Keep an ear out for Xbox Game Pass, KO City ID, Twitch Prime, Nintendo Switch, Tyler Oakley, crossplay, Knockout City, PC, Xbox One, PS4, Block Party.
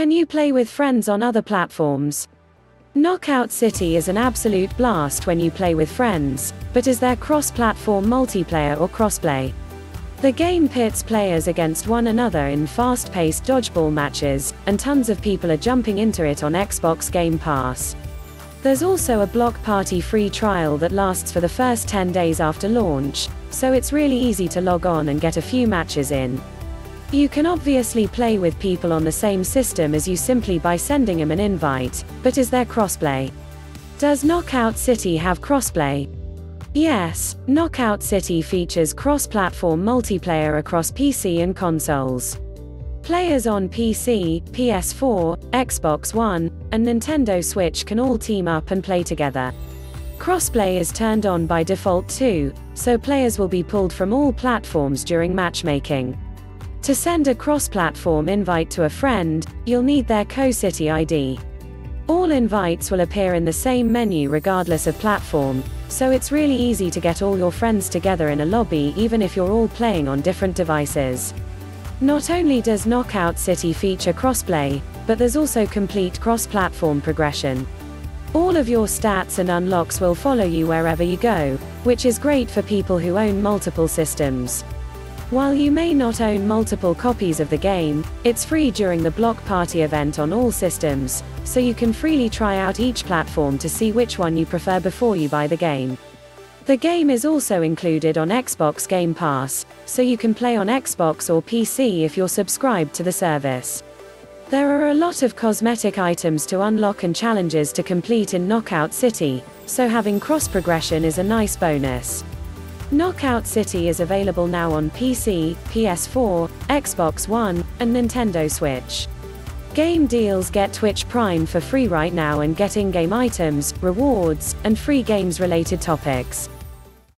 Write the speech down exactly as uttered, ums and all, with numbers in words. Can you play with friends on other platforms? Knockout City is an absolute blast when you play with friends, but is there cross-platform multiplayer or crossplay? The game pits players against one another in fast-paced dodgeball matches, and tons of people are jumping into it on Xbox Game Pass. There's also a Block Party free trial that lasts for the first ten days after launch, so it's really easy to log on and get a few matches in. You can obviously play with people on the same system as you simply by sending them an invite, but is there crossplay? Does Knockout City have crossplay? Yes, Knockout City features cross-platform multiplayer across P C and consoles. Players on P C, P S four, Xbox One, and Nintendo Switch can all team up and play together. Crossplay is turned on by default too, so players will be pulled from all platforms during matchmaking. To send a cross-platform invite to a friend, you'll need their K O City I D. All invites will appear in the same menu regardless of platform, so it's really easy to get all your friends together in a lobby even if you're all playing on different devices. Not only does Knockout City feature crossplay, but there's also complete cross-platform progression. All of your stats and unlocks will follow you wherever you go, which is great for people who own multiple systems. While you may not own multiple copies of the game, it's free during the Block Party event on all systems, so you can freely try out each platform to see which one you prefer before you buy the game. The game is also included on Xbox Game Pass, so you can play on Xbox or P C if you're subscribed to the service. There are a lot of cosmetic items to unlock and challenges to complete in Knockout City, so having cross-progression is a nice bonus. Knockout City is available now on P C, P S four, Xbox One, and Nintendo Switch. Game deals: get Twitch Prime for free right now and get in-game items, rewards, and free games-related topics.